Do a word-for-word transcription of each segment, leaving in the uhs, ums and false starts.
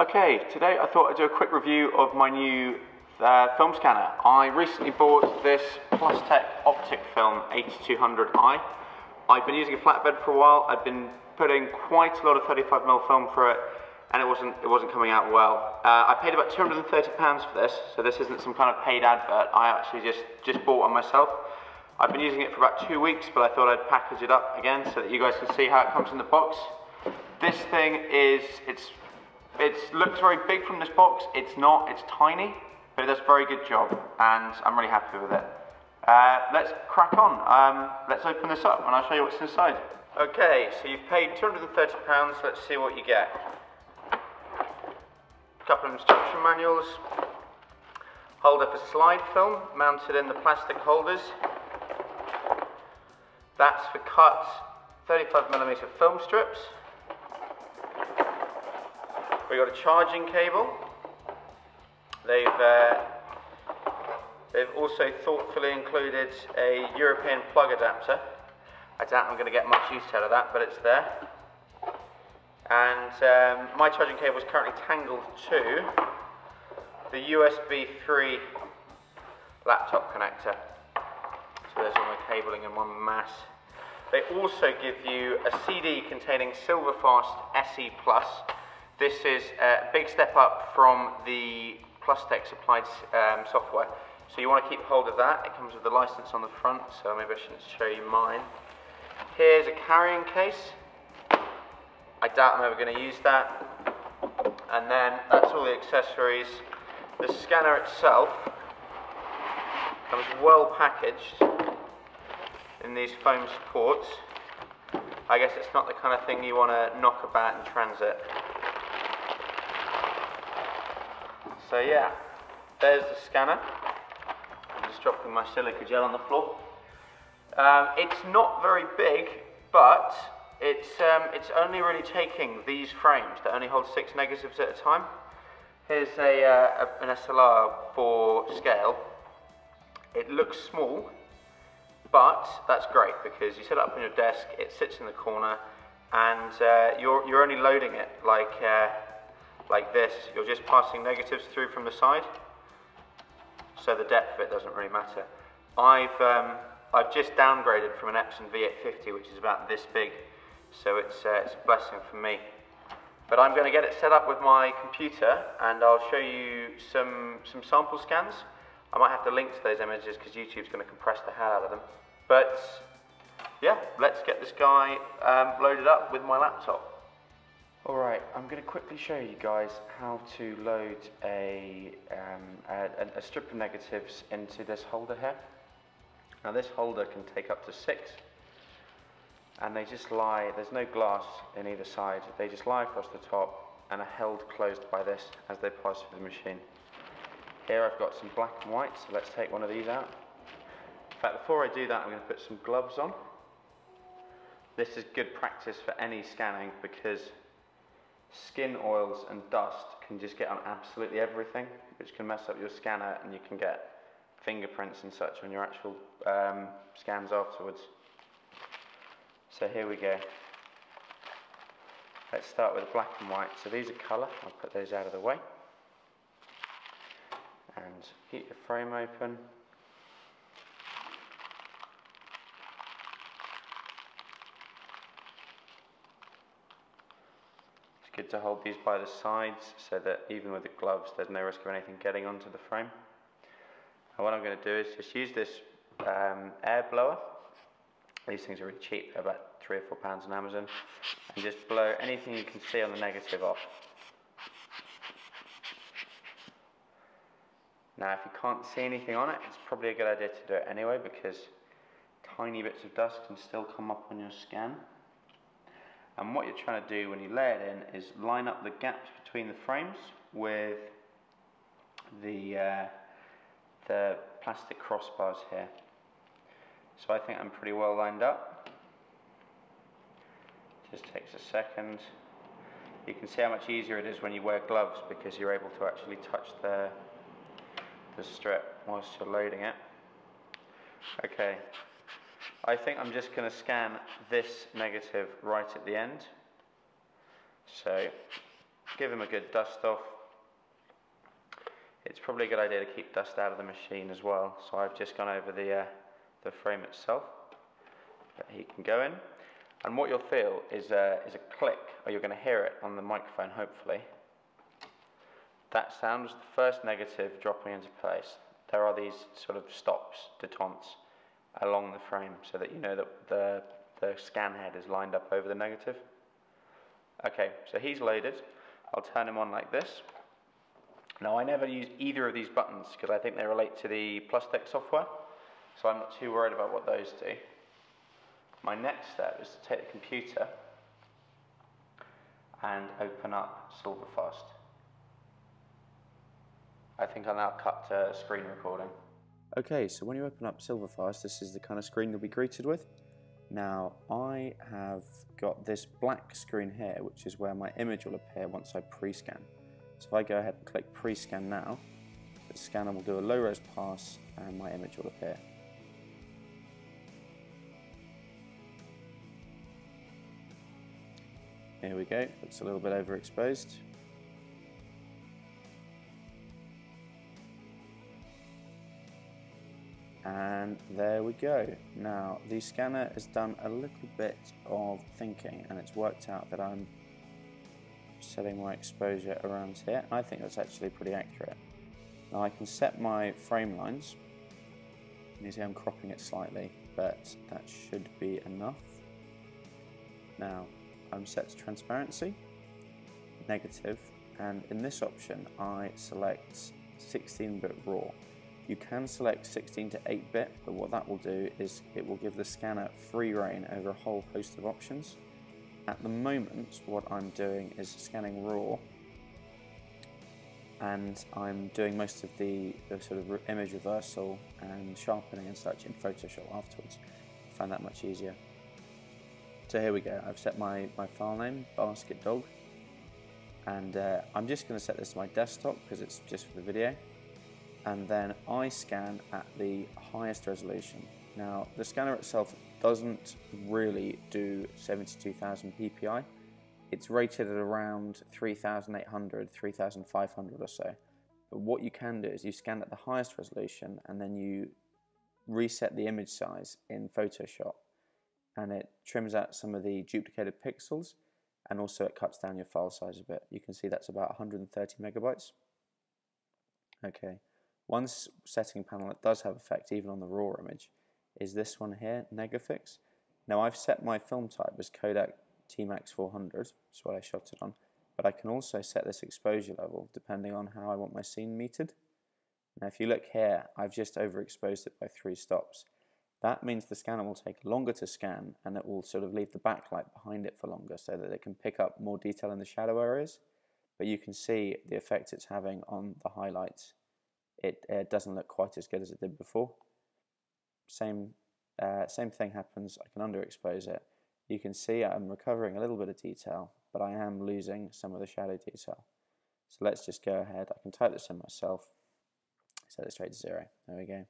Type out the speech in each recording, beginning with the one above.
Okay, today I thought I'd do a quick review of my new uh, film scanner. I recently bought this Plustek Optic Film eighty-two hundred i. I've been using a flatbed for a while. I've been putting quite a lot of thirty-five millimeter film for it, and it wasn't it wasn't coming out well. Uh, I paid about two hundred and thirty pounds for this, so this isn't some kind of paid advert. I actually just just bought one myself. I've been using it for about two weeks, but I thought I'd package it up again so that you guys can see how it comes in the box. This thing is, it's, it looks very big from this box. It's not, it's tiny, but it does a very good job, and I'm really happy with it. Uh, let's crack on. Um, let's open this up, and I'll show you what's inside. Okay, so you've paid two hundred and thirty pounds, let's see what you get. A couple of instruction manuals, holder for slide film, mounted in the plastic holders. That's for cut thirty-five millimeter film strips. We got a charging cable. They've uh, they've also thoughtfully included a European plug adapter. I doubt I'm going to get much use out of that, but it's there. And um, my charging cable is currently tangled to the U S B three laptop connector. So there's all my cabling in one mass. They also give you a C D containing Silverfast S E Plus. This is a big step up from the Plustek supplied um, software. So you want to keep hold of that. It comes with the license on the front, so maybe I shouldn't show you mine. Here's a carrying case. I doubt I'm ever going to use that. And then that's all the accessories. The scanner itself comes well packaged in these foam supports. I guess it's not the kind of thing you want to knock about in transit. So yeah, there's the scanner. I'm just dropping my silica gel on the floor. Um, it's not very big, but it's, um, it's only really taking these frames that only hold six negatives at a time. Here's a, uh, an S L R for scale. It looks small, but that's great because you set it up on your desk, it sits in the corner, and uh, you're, you're only loading it like, uh, like this. You're just passing negatives through from the side, so the depth of it doesn't really matter. I've, um, I've just downgraded from an Epson V eight fifty, which is about this big, so it's, uh, it's a blessing for me. But I'm going to get it set up with my computer, and I'll show you some, some sample scans. I might have to link to those images because YouTube's going to compress the hell out of them. But yeah, let's get this guy um, loaded up with my laptop. Alright, I'm going to quickly show you guys how to load a, um, a, a strip of negatives into this holder here. Now this holder can take up to six, and they just lie, there's no glass in either side, they just lie across the top and are held closed by this as they pass through the machine. Here I've got some black and white, so let's take one of these out. In fact, before I do that, I'm going to put some gloves on. This is good practice for any scanning because skin oils and dust can just get on absolutely everything, which can mess up your scanner, and you can get fingerprints and such on your actual um, scans afterwards. So here we go. Let's start with black and white. So these are colour, I'll put those out of the way. And keep your frame open. It's good to hold these by the sides so that even with the gloves there's no risk of anything getting onto the frame. And what I'm going to do is just use this um, air blower. These things are really cheap, they're about three or four pounds on Amazon, and just blow anything you can see on the negative off. Now if you can't see anything on it, it's probably a good idea to do it anyway because tiny bits of dust can still come up on your scan. And what you're trying to do when you lay it in is line up the gaps between the frames with the, uh, the plastic crossbars here. So I think I'm pretty well lined up. Just takes a second. You can see how much easier it is when you wear gloves because you're able to actually touch the the strip whilst you're loading it. Okay, I think I'm just going to scan this negative right at the end. So give them a good dust off. It's probably a good idea to keep dust out of the machine as well, so I've just gone over the, uh, the frame itself that he can go in. And what you'll feel is a, is a click, or you're going to hear it on the microphone hopefully. That sound was the first negative dropping into place. There are these sort of stops, detents, along the frame so that you know that the, the scan head is lined up over the negative. Okay, so he's loaded. I'll turn him on like this. Now I never use either of these buttons because I think they relate to the Plustek software, so I'm not too worried about what those do. My next step is to take the computer and open up Silverfast. I think I'll now cut to screen recording. Okay, so when you open up Silverfast, this is the kind of screen you'll be greeted with. Now, I have got this black screen here, which is where my image will appear once I pre-scan. So if I go ahead and click pre-scan now, the scanner will do a low-res pass and my image will appear. Here we go, looks a little bit overexposed. And there we go. Now the scanner has done a little bit of thinking and it's worked out that I'm setting my exposure around here. I think that's actually pretty accurate. Now I can set my frame lines. You see I'm cropping it slightly, but that should be enough. Now I'm set to transparency, negative, and in this option I select sixteen bit raw. You can select sixteen to eight bit, but what that will do is it will give the scanner free rein over a whole host of options. At the moment, what I'm doing is scanning raw, and I'm doing most of the, the sort of image reversal and sharpening and such in Photoshop afterwards. I find that much easier. So here we go, I've set my, my file name, Basket Dog, and uh, I'm just going to set this to my desktop because it's just for the video. And then I scan at the highest resolution. Now the scanner itself doesn't really do seventy-two thousand P P I. It's rated at around three thousand eight hundred, three thousand five hundred or so. But what you can do is you scan at the highest resolution and then you reset the image size in Photoshop. And it trims out some of the duplicated pixels and also it cuts down your file size a bit. You can see that's about one hundred thirty megabytes. Okay. One setting panel that does have effect even on the raw image is this one here, NegaFix. Now I've set my film type as Kodak T MAX four hundred, which is what I shot it on, but I can also set this exposure level depending on how I want my scene metered. Now if you look here, I've just overexposed it by three stops. That means the scanner will take longer to scan and it will sort of leave the backlight behind it for longer so that it can pick up more detail in the shadow areas, but you can see the effect it's having on the highlights. It uh, doesn't look quite as good as it did before. Same, uh, same thing happens, I can underexpose it. You can see I'm recovering a little bit of detail, but I am losing some of the shadow detail. So let's just go ahead, I can type this in myself, set it straight to zero, there we go.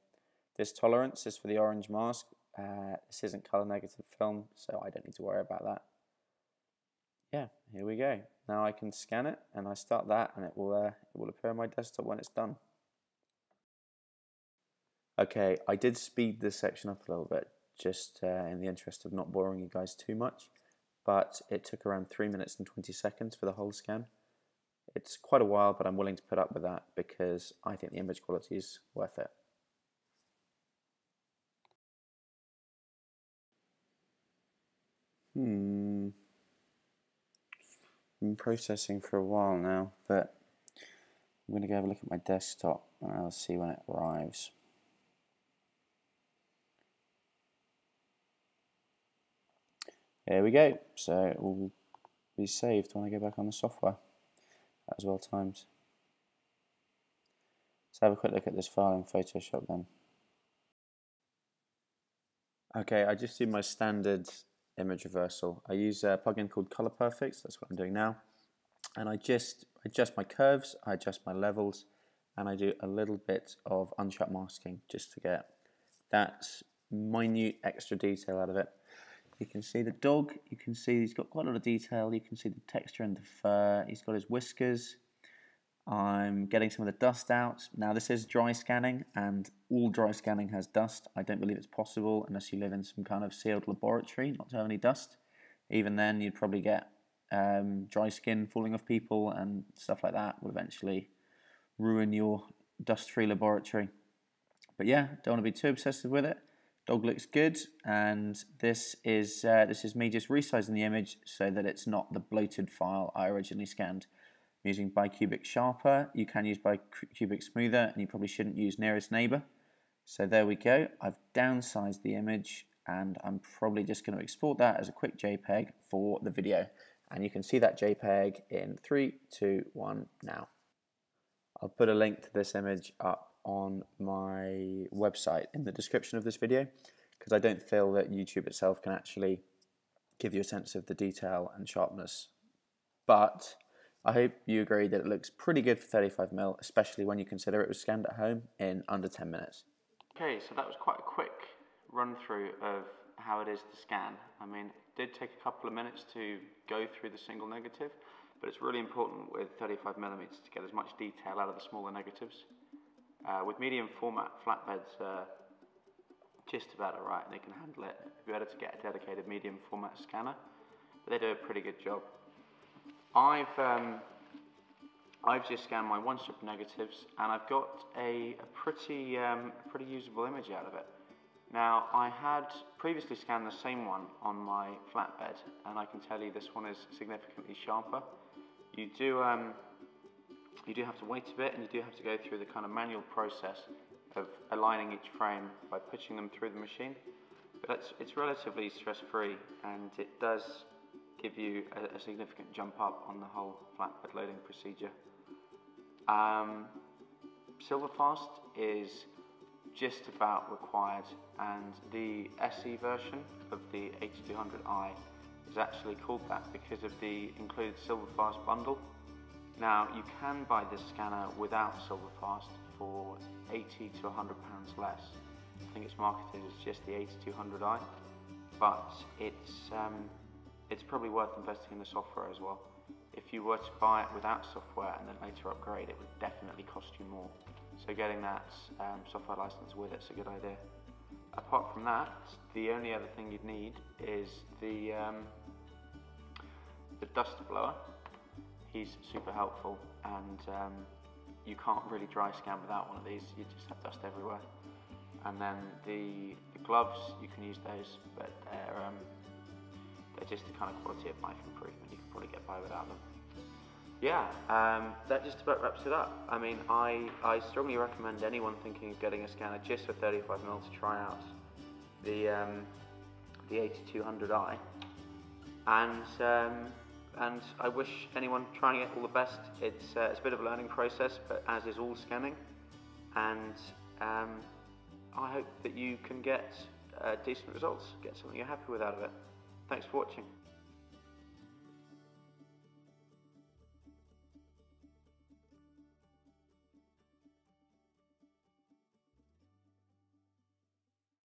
This tolerance is for the orange mask, uh, this isn't color negative film, so I don't need to worry about that. Yeah, here we go. Now I can scan it, and I start that, and it will, uh, it will appear on my desktop when it's done. Okay, I did speed this section up a little bit, just uh, in the interest of not boring you guys too much, but it took around three minutes and twenty seconds for the whole scan. It's quite a while, but I'm willing to put up with that because I think the image quality is worth it. Hmm. Been processing for a while now, but I'm going to go have a look at my desktop and I'll see when it arrives. There we go, so it will be saved when I go back on the software. That was well timed. Let's have a quick look at this file in Photoshop then. Okay, I just do my standard image reversal. I use a plugin called Color Perfect, that's what I'm doing now. And I just adjust my curves, I adjust my levels, and I do a little bit of unsharp masking just to get that minute extra detail out of it. You can see the dog, you can see he's got quite a lot of detail, you can see the texture and the fur, he's got his whiskers. I'm getting some of the dust out. Now this is dry scanning, and all dry scanning has dust. I don't believe it's possible unless you live in some kind of sealed laboratory not to have any dust. Even then you'd probably get um, dry skin falling off people, and stuff like that would eventually ruin your dust-free laboratory. But yeah, don't want to be too obsessive with it. Dog looks good, and this is uh, this is me just resizing the image so that it's not the bloated file I originally scanned. I'm using bicubic sharper. You can use bicubic smoother, and you probably shouldn't use nearest neighbor. So there we go. I've downsized the image, and I'm probably just going to export that as a quick JPEG for the video. And you can see that JPEG in three, two, one now. I'll put a link to this image up on my website in the description of this video, because I don't feel that YouTube itself can actually give you a sense of the detail and sharpness. But I hope you agree that it looks pretty good for thirty-five millimeter, especially when you consider it was scanned at home in under ten minutes. Okay, so that was quite a quick run through of how it is to scan. I mean, it did take a couple of minutes to go through the single negative, but it's really important with thirty-five millimeter to get as much detail out of the smaller negatives. Uh, with medium format flatbeds, uh, just about alright, they can handle it. It'd be better to get a dedicated medium format scanner, but they do a pretty good job. I've um, I've just scanned my one strip of negatives, and I've got a, a pretty um, pretty usable image out of it. Now, I had previously scanned the same one on my flatbed, and I can tell you this one is significantly sharper. You do. Um, You do have to wait a bit, and you do have to go through the kind of manual process of aligning each frame by pushing them through the machine. But it's, it's relatively stress-free, and it does give you a, a significant jump up on the whole flatbed loading procedure. Um, Silverfast is just about required, and the S E version of the eighty-two hundred i is actually called that because of the included Silverfast bundle. Now, you can buy this scanner without Silverfast for eighty to one hundred pounds less. I think it's marketed as just the eighty-two hundred i, but it's, um, it's probably worth investing in the software as well. If you were to buy it without software and then later upgrade, it would definitely cost you more. So getting that um, software license with it's a good idea. Apart from that, the only other thing you'd need is the, um, the dust blower. He's super helpful, and um, you can't really dry scan without one of these. You just have dust everywhere. And then the, the gloves, you can use those, but they're, um, they're just the kind of quality of life improvement you can probably get by without them. Yeah, um, that just about wraps it up. I mean, I, I strongly recommend anyone thinking of getting a scanner just for thirty-five millimeter to try out the, um, the eighty-two hundred i. And, um, And I wish anyone trying it all the best. It's, uh, it's a bit of a learning process, but as is all scanning. And um, I hope that you can get uh, decent results, get something you're happy with out of it. Thanks for watching.